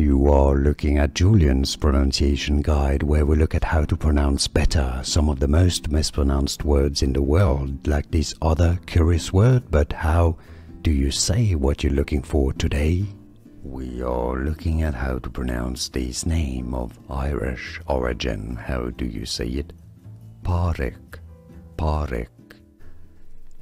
You are looking at Julian's pronunciation guide, where we look at how to pronounce better some of the most mispronounced words in the world, like this other curious word. But how do you say what you're looking for today? We are looking at how to pronounce this name of Irish origin. How do you say it? Padraic. Padraic.